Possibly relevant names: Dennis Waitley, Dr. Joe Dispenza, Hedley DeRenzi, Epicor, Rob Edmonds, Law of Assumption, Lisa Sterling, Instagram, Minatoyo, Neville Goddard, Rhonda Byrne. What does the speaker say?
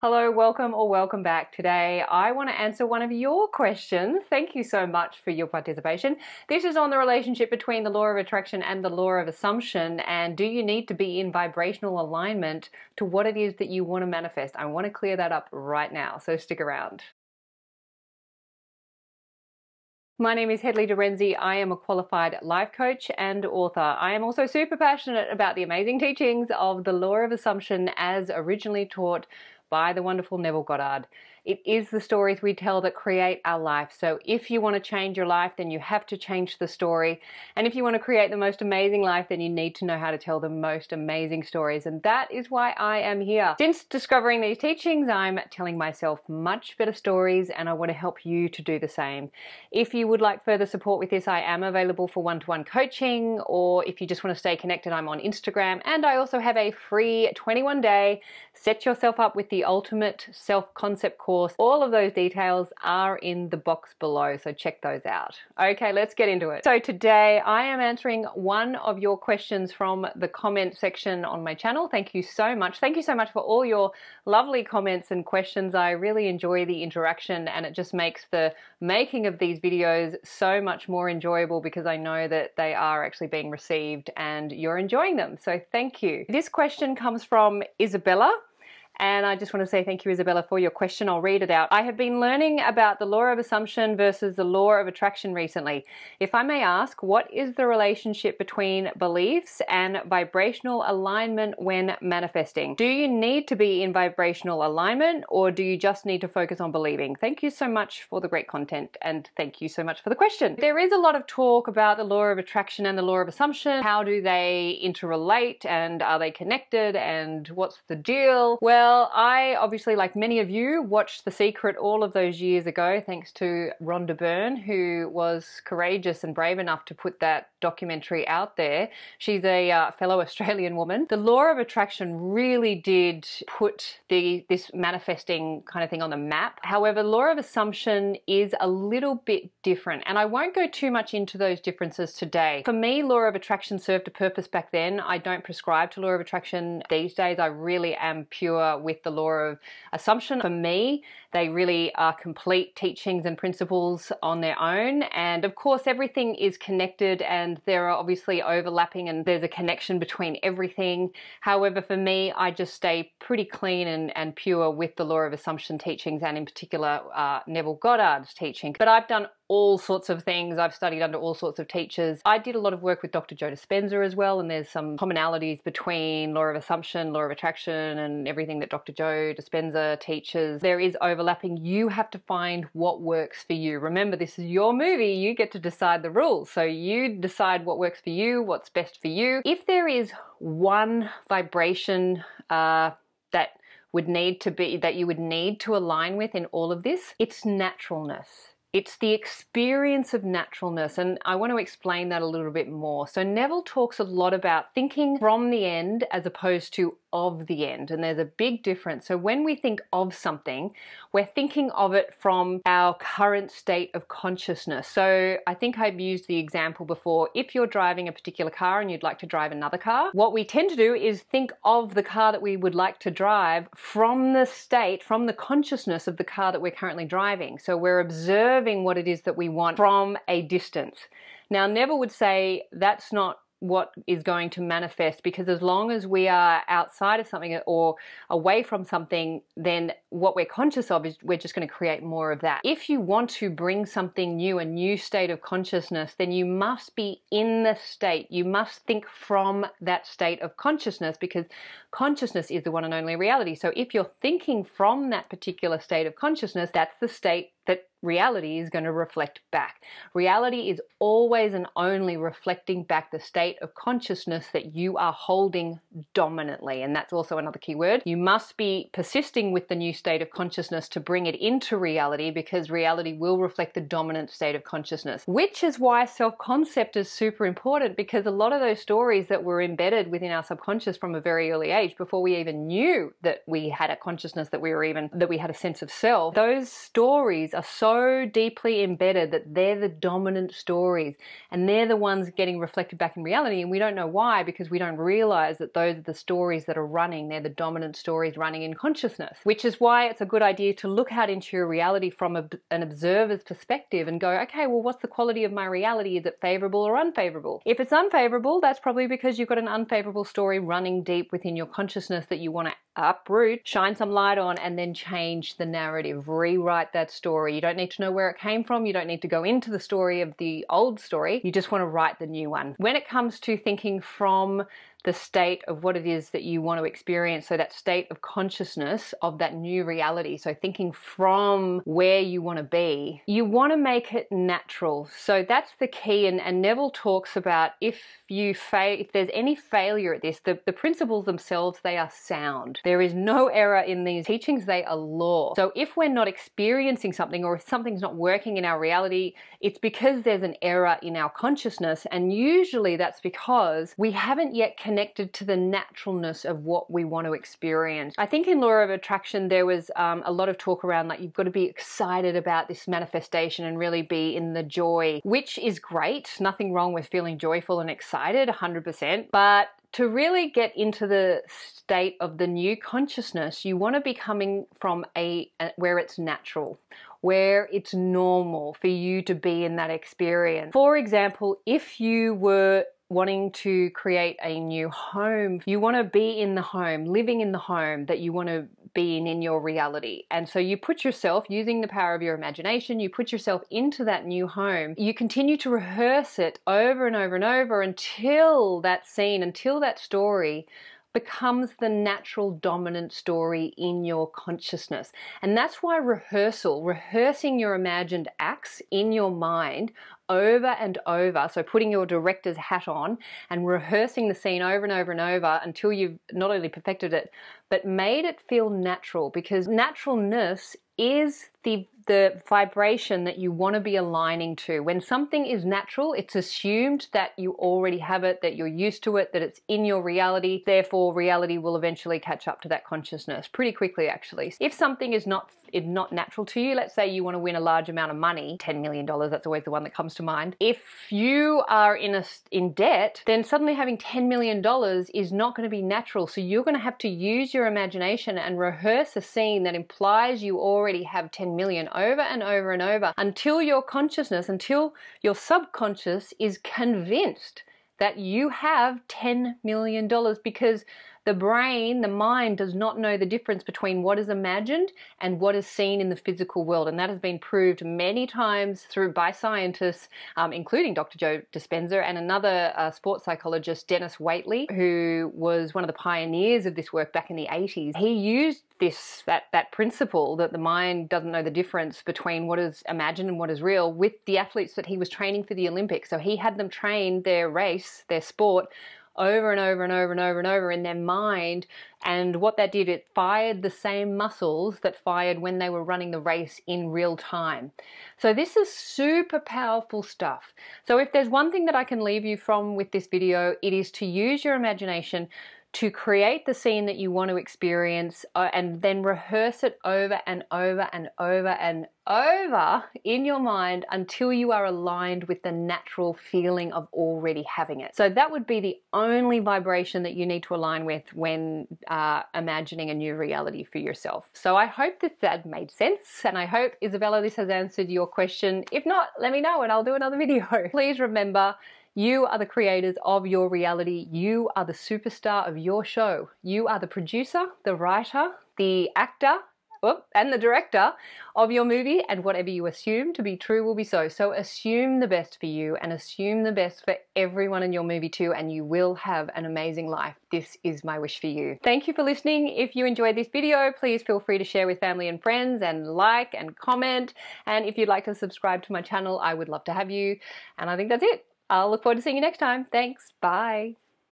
Hello, welcome or welcome back. Today I want to answer one of your questions. Thank you so much for your participation. This is on the relationship between the law of attraction and the law of assumption, and do you need to be in vibrational alignment to what it is that you want to manifest? I want to clear that up right now, so stick around. My name is Hedley DeRenzi. I am a qualified life coach and author. I am also super passionate about the amazing teachings of the law of assumption as originally taught by the wonderful Neville Goddard. It is the stories we tell that create our life. So if you want to change your life, then you have to change the story. And if you want to create the most amazing life, then you need to know how to tell the most amazing stories. And that is why I am here. Since discovering these teachings, I'm telling myself much better stories, and I want to help you to do the same. If you would like further support with this, I am available for one-to-one coaching, or if you just want to stay connected, I'm on Instagram. And I also have a free 21-day Set Yourself Up with the Ultimate Self-Concept course. All of those details are in the box below, so check those out. Okay, let's get into it. So today I am answering one of your questions from the comment section on my channel. Thank you so much. Thank you so much for all your lovely comments and questions. I really enjoy the interaction, and it just makes the making of these videos so much more enjoyable because I know that they are actually being received and you're enjoying them. So thank you. This question comes from Isabella. And I just want to say thank you, Isabella, for your question. I'll read it out. I have been learning about the law of assumption versus the law of attraction recently. If I may ask, what is the relationship between beliefs and vibrational alignment when manifesting? Do you need to be in vibrational alignment, or do you just need to focus on believing? Thank you so much for the great content, and thank you so much for the question. There is a lot of talk about the law of attraction and the law of assumption. How do they interrelate, and are they connected, and what's the deal? Well, I obviously, like many of you, watched The Secret all of those years ago, thanks to Rhonda Byrne, who was courageous and brave enough to put that documentary out there. She's a fellow Australian woman. The law of attraction really did put this manifesting kind of thing on the map. However, law of assumption is a little bit different, and I won't go too much into those differences today. For me, law of attraction served a purpose back then. I don't prescribe to law of attraction these days. I really am pure with the law of assumption. For me, they really are complete teachings and principles on their own, and of course everything is connected, and there are obviously overlapping, and there's a connection between everything. However, for me, I just stay pretty clean and pure with the law of assumption teachings, and in particular Neville Goddard's teaching. But I've done all sorts of things. I've studied under all sorts of teachers. I did a lot of work with Dr. Joe Dispenza as well, and there's some commonalities between law of assumption, law of attraction, and everything that Dr. Joe Dispenza teaches. There is overlapping. You have to find what works for you. Remember, this is your movie. You get to decide the rules. So you decide what works for you, what's best for you. If there is one vibration that would need to be, that you would need to align with in all of this, it's naturalness. It's the experience of naturalness, and I want to explain that a little bit more. So Neville talks a lot about thinking from the end as opposed to of the end, and there's a big difference. So when we think of something, we're thinking of it from our current state of consciousness. So I think I've used the example before. If you're driving a particular car and you'd like to drive another car, what we tend to do is think of the car that we would like to drive from the state, from the consciousness of the car that we're currently driving. So we're observing what it is that we want from a distance. Now, Neville would say that's not what is going to manifest, because as long as we are outside of something or away from something, then what we're conscious of is we're just going to create more of that. If you want to bring something new, a new state of consciousness, then you must be in the state. You must think from that state of consciousness, because consciousness is the one and only reality. So if you're thinking from that particular state of consciousness, that's the state that reality is going to reflect back. Reality is always and only reflecting back the state of consciousness that you are holding dominantly, and that's also another key word. You must be persisting with the new state of consciousness to bring it into reality, because reality will reflect the dominant state of consciousness, which is why self-concept is super important, because a lot of those stories that were embedded within our subconscious from a very early age, before we even knew that we had a consciousness, that we had a sense of self, those stories are so deeply embedded that they're the dominant stories, and they're the ones getting reflected back in reality, and we don't know why, because we don't realize that those are the stories that are running. They're the dominant stories running in consciousness, which is why it's a good idea to look out into your reality from an observer's perspective and go, okay, well, what's the quality of my reality? Is it favorable or unfavorable? If it's unfavorable, that's probably because you've got an unfavorable story running deep within your consciousness that you want to uproot, shine some light on, and then change the narrative, rewrite that story. You don't need to know where it came from. You don't need to go into the story of the old story. You just want to write the new one. When it comes to thinking from the state of what it is that you want to experience, so that state of consciousness of that new reality, so thinking from where you want to be, you want to make it natural. So that's the key, and Neville talks about if there's any failure at this, the principles themselves, they are sound. There is no error in these teachings, they are law. So if we're not experiencing something, or if something's not working in our reality, it's because there's an error in our consciousness, and usually that's because we haven't yet connected to the naturalness of what we want to experience. I think in Law of Attraction there was a lot of talk around, like, you've got to be excited about this manifestation and really be in the joy, which is great. Nothing wrong with feeling joyful and excited, 100%. But to really get into the state of the new consciousness, you want to be coming from where it's natural, where it's normal for you to be in that experience. For example, if you were wanting to create a new home, you want to be in the home, living in the home that you want to be in your reality. And so you put yourself, using the power of your imagination, you put yourself into that new home. You continue to rehearse it over and over and over until that scene, until that story becomes the natural dominant story in your consciousness. And that's why rehearsing your imagined acts in your mind over and over, so putting your director's hat on and rehearsing the scene over and over and over until you've not only perfected it, but made it feel natural, because naturalness is the vibration that you want to be aligning to. When something is natural, it's assumed that you already have it, that you're used to it, that it's in your reality. Therefore, reality will eventually catch up to that consciousness pretty quickly, actually. If something is not natural to you, let's say you want to win a large amount of money, $10 million, that's always the one that comes to mind. If you are in debt, then suddenly having $10 million is not going to be natural. So you're going to have to use your imagination and rehearse a scene that implies you already have $10 million over and over and over until your consciousness, until your subconscious is convinced that you have $10 million, because the brain, the mind, does not know the difference between what is imagined and what is seen in the physical world. And that has been proved many times by scientists, including Dr. Joe Dispenza and another sports psychologist, Dennis Waitley, who was one of the pioneers of this work back in the 80s. He used that principle that the mind doesn't know the difference between what is imagined and what is real with the athletes that he was training for the Olympics. So he had them train their race, their sport, over and over and over and over and over in their mind, and what that did, it fired the same muscles that fired when they were running the race in real time. So this is super powerful stuff. So if there's one thing that I can leave you from with this video, it is to use your imagination to create the scene that you want to experience, and then rehearse it over and over and over and over in your mind until you are aligned with the natural feeling of already having it. So that would be the only vibration that you need to align with when imagining a new reality for yourself. So I hope that made sense, and I hope, Isabella, this has answered your question. If not, let me know and I'll do another video. Please remember, you are the creators of your reality. You are the superstar of your show. You are the producer, the writer, the actor, and the director of your movie, and whatever you assume to be true will be so. So assume the best for you, and assume the best for everyone in your movie too, and you will have an amazing life. This is my wish for you. Thank you for listening. If you enjoyed this video, please feel free to share with family and friends, and like and comment. And if you'd like to subscribe to my channel, I would love to have you. And I think that's it. I'll look forward to seeing you next time. Thanks. Bye.